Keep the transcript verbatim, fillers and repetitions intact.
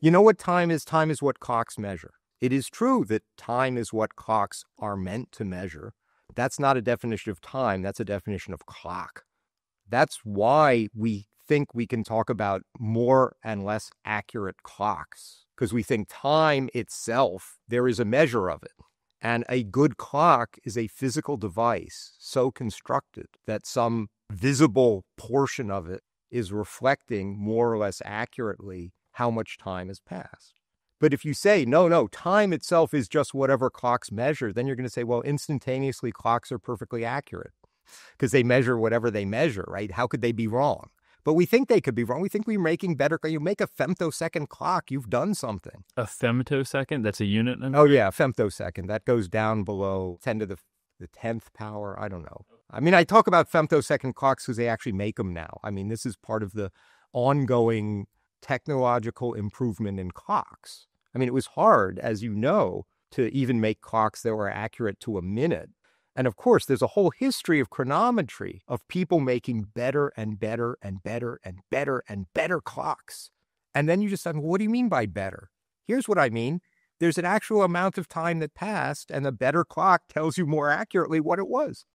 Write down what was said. You know what time is? Time is what clocks measure. It is true that time is what clocks are meant to measure. That's not a definition of time. That's a definition of clock. That's why we think we can talk about more and less accurate clocks, because we think time itself, there is a measure of it. And a good clock is a physical device so constructed that some visible portion of it is reflecting more or less accurately how much time has passed. But if you say, no, no, time itself is just whatever clocks measure, then you're going to say, well, instantaneously clocks are perfectly accurate because they measure whatever they measure, right? How could they be wrong? But we think they could be wrong. We think we're making better. You make a femtosecond clock, you've done something. A femtosecond? That's a unit number? Oh, yeah, femtosecond. That goes down below ten to the tenth power. I don't know. I mean, I talk about femtosecond clocks because they actually make them now. I mean, this is part of the ongoing technological improvement in clocks. I mean, it was hard, as you know, to even make clocks that were accurate to a minute. And of course, there's a whole history of chronometry of people making better and better and better and better and better clocks. And then you just say, well, what do you mean by better? Here's what I mean. There's an actual amount of time that passed, and a better clock tells you more accurately what it was.